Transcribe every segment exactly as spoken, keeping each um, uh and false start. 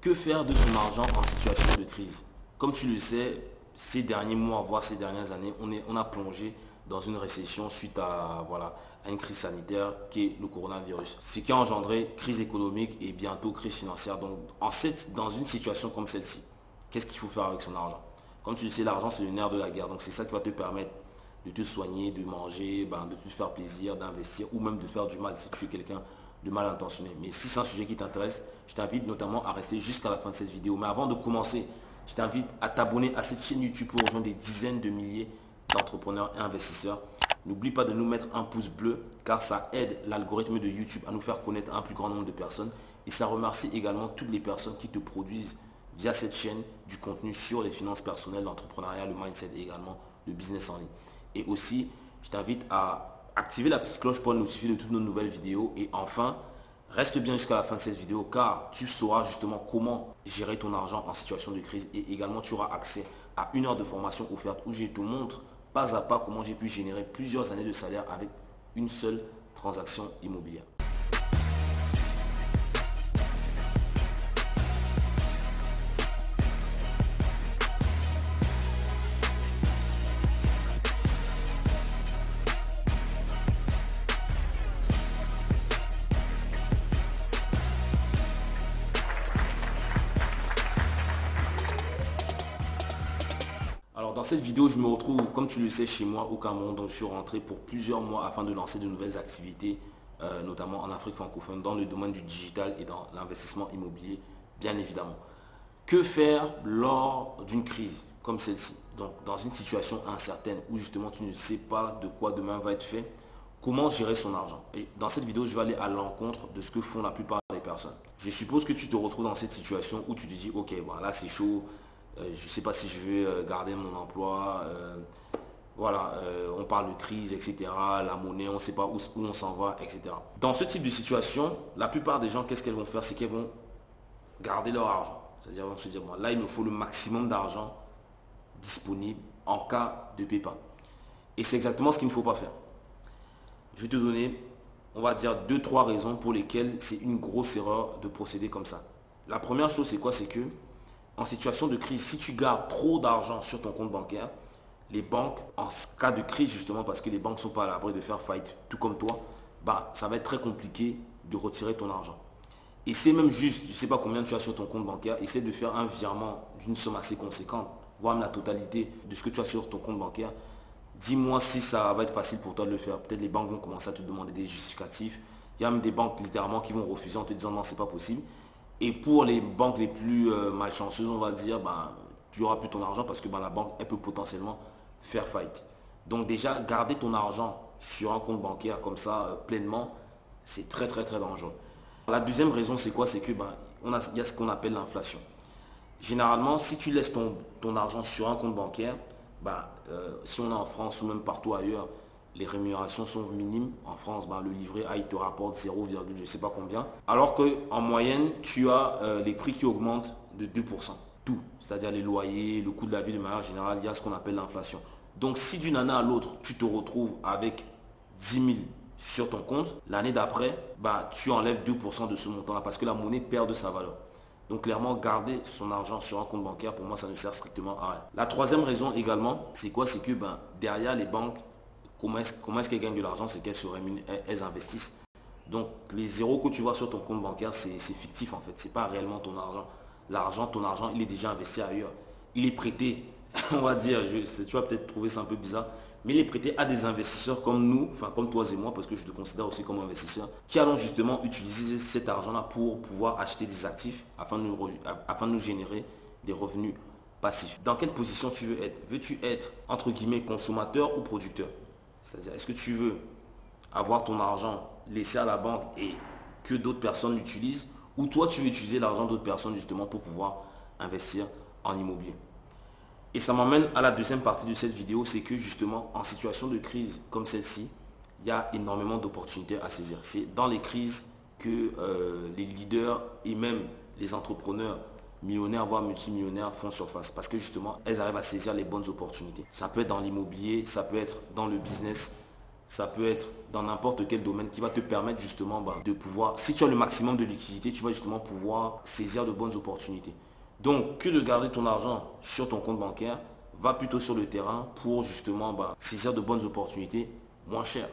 Que faire de son argent en situation de crise? Comme tu le sais, ces derniers mois, voire ces dernières années, on, est, on a plongé dans une récession suite à, voilà, à une crise sanitaire qui est le coronavirus. Ce qui a engendré crise économique et bientôt crise financière. Donc, en cette, dans une situation comme celle-ci, qu'est-ce qu'il faut faire avec son argent? Comme tu le sais, l'argent, c'est le nerf de la guerre. Donc, c'est ça qui va te permettre de te soigner, de manger, ben, de te faire plaisir, d'investir ou même de faire du mal si tu es quelqu'un de mal intentionné. Mais si c'est un sujet qui t'intéresse, je t'invite notamment à rester jusqu'à la fin de cette vidéo. Mais avant de commencer, je t'invite à t'abonner à cette chaîne YouTube pour rejoindre des dizaines de milliers d'entrepreneurs et investisseurs. N'oublie pas de nous mettre un pouce bleu car ça aide l'algorithme de YouTube à nous faire connaître un plus grand nombre de personnes. Et ça remercie également toutes les personnes qui te produisent via cette chaîne du contenu sur les finances personnelles, l'entrepreneuriat, le mindset et également le business en ligne. Et aussi, je t'invite à activer la petite cloche pour notifier de toutes nos nouvelles vidéos. Et enfin, reste bien jusqu'à la fin de cette vidéo car tu sauras justement comment gérer ton argent en situation de crise. Et également, tu auras accès à une heure de formation offerte où je te montre pas à pas comment j'ai pu générer plusieurs années de salaire avec une seule transaction immobilière. Dans cette vidéo, je me retrouve, comme tu le sais, chez moi au Cameroun. Donc, je suis rentré pour plusieurs mois afin de lancer de nouvelles activités, euh, notamment en Afrique francophone, dans le domaine du digital et dans l'investissement immobilier, bien évidemment. Que faire lors d'une crise comme celle-ci? Donc, dans une situation incertaine où justement tu ne sais pas de quoi demain va être fait, comment gérer son argent? Et dans cette vidéo, je vais aller à l'encontre de ce que font la plupart des personnes. Je suppose que tu te retrouves dans cette situation où tu te dis, ok, bon, là c'est chaud. Euh, je ne sais pas si je vais euh, garder mon emploi, euh, voilà, euh, on parle de crise, et cetera, la monnaie, on ne sait pas où, où on s'en va, et cetera. Dans ce type de situation, la plupart des gens, qu'est-ce qu'elles vont faire? C'est qu'elles vont garder leur argent. C'est-à-dire, vont se dire, bon, là, il me faut le maximum d'argent disponible en cas de pépin. Et c'est exactement ce qu'il ne faut pas faire. Je vais te donner, on va dire, deux, trois raisons pour lesquelles c'est une grosse erreur de procéder comme ça. La première chose, c'est quoi? C'est que en situation de crise, si tu gardes trop d'argent sur ton compte bancaire, les banques, en cas de crise justement, parce que les banques ne sont pas à l'abri de faire faillite, tout comme toi, bah, ça va être très compliqué de retirer ton argent. Et c'est même juste, je ne sais pas combien tu as sur ton compte bancaire, essaie de faire un virement d'une somme assez conséquente, voire même la totalité de ce que tu as sur ton compte bancaire. Dis-moi si ça va être facile pour toi de le faire. Peut-être les banques vont commencer à te demander des justificatifs. Il y a même des banques littéralement qui vont refuser en te disant non, c'est pas possible. Et pour les banques les plus euh, malchanceuses, on va dire, ben, tu n'auras plus ton argent parce que ben, la banque, elle peut potentiellement faire faillite. Donc déjà, garder ton argent sur un compte bancaire comme ça, euh, pleinement, c'est très très très dangereux. La deuxième raison, c'est quoi? C'est que ben, on a, il y a ce qu'on appelle l'inflation. Généralement, si tu laisses ton, ton argent sur un compte bancaire, ben, euh, si on est en France ou même partout ailleurs, les rémunérations sont minimes. En France, ben, le livret A, il te rapporte zéro, je ne sais pas combien. Alors qu'en moyenne, tu as euh, les prix qui augmentent de deux pour cent. Tout, c'est-à-dire les loyers, le coût de la vie de manière générale, il y a ce qu'on appelle l'inflation. Donc si d'une année à l'autre, tu te retrouves avec dix mille sur ton compte, l'année d'après, ben, tu enlèves deux pour cent de ce montant-là parce que la monnaie perd de sa valeur. Donc clairement, garder son argent sur un compte bancaire, pour moi, ça ne sert strictement à rien. La troisième raison également, c'est quoi? C'est que ben, derrière les banques, comment est-ce qu'elles gagnent de l'argent? C'est qu'elles se rémunèrent, elles investissent. Donc, les zéros que tu vois sur ton compte bancaire, c'est fictif en fait. Ce n'est pas réellement ton argent. L'argent, ton argent, il est déjà investi ailleurs. Il est prêté, on va dire, je, tu vas peut-être trouver ça un peu bizarre, mais il est prêté à des investisseurs comme nous, enfin comme toi et moi, parce que je te considère aussi comme investisseur, qui allons justement utiliser cet argent-là pour pouvoir acheter des actifs afin de, nous, afin de nous générer des revenus passifs. Dans quelle position tu veux être? Veux-tu être, entre guillemets, consommateur ou producteur? C'est-à-dire, est-ce que tu veux avoir ton argent laissé à la banque et que d'autres personnes l'utilisent? Ou toi, tu veux utiliser l'argent d'autres personnes justement pour pouvoir investir en immobilier? Et ça m'emmène à la deuxième partie de cette vidéo, c'est que justement, en situation de crise comme celle-ci, il y a énormément d'opportunités à saisir. C'est dans les crises que euh, les leaders et même les entrepreneurs millionnaires voire multimillionnaires font surface parce que justement elles arrivent à saisir les bonnes opportunités. Ça peut être dans l'immobilier, ça peut être dans le business, ça peut être dans n'importe quel domaine qui va te permettre justement bah, de pouvoir, si tu as le maximum de liquidité, tu vas justement pouvoir saisir de bonnes opportunités. Donc, que de garder ton argent sur ton compte bancaire, va plutôt sur le terrain pour justement bah, saisir de bonnes opportunités moins chères,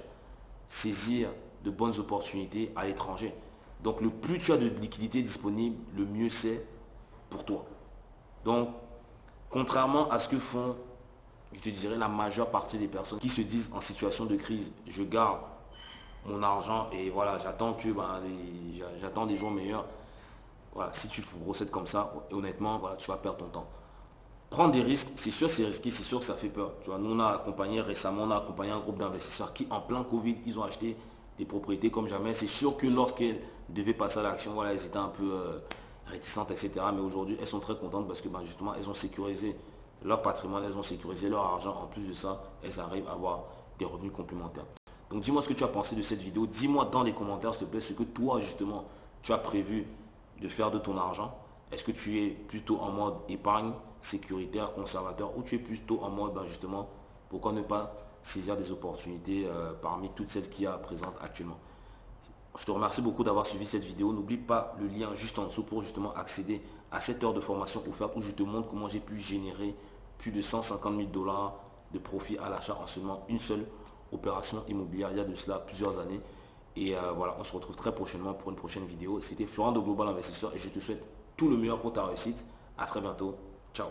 saisir de bonnes opportunités à l'étranger. Donc, le plus tu as de liquidité disponible, le mieux c'est pour toi. Donc, contrairement à ce que font, je te dirais, la majeure partie des personnes qui se disent en situation de crise, je garde mon argent et voilà, j'attends que ben, j'attends des jours meilleurs. Voilà, si tu procèdes comme ça, honnêtement, voilà, tu vas perdre ton temps. Prendre des risques, c'est sûr c'est risqué, c'est sûr que ça fait peur. Tu vois, nous, on a accompagné récemment, on a accompagné un groupe d'investisseurs qui, en plein Covid, ils ont acheté des propriétés comme jamais. C'est sûr que lorsqu'elles devaient passer à l'action, voilà, elles étaient un peu euh, réticentes, et cetera. Mais aujourd'hui, elles sont très contentes parce que ben, justement, elles ont sécurisé leur patrimoine, elles ont sécurisé leur argent. En plus de ça, elles arrivent à avoir des revenus complémentaires. Donc, dis-moi ce que tu as pensé de cette vidéo. Dis-moi dans les commentaires, s'il te plaît, ce que toi, justement, tu as prévu de faire de ton argent. Est-ce que tu es plutôt en mode épargne, sécuritaire, conservateur, ou tu es plutôt en mode, ben justement, pourquoi ne pas saisir des opportunités euh, parmi toutes celles qui sont présentes actuellement. Je te remercie beaucoup d'avoir suivi cette vidéo. N'oublie pas le lien juste en dessous pour justement accéder à cette heure de formation offerte où je te montre comment j'ai pu générer plus de cent cinquante mille dollars de profit à l'achat en seulement une seule opération immobilière il y a de cela plusieurs années. Et euh, voilà, on se retrouve très prochainement pour une prochaine vidéo. C'était Florent de Global Investisseur et je te souhaite tout le meilleur pour ta réussite. À très bientôt. Ciao.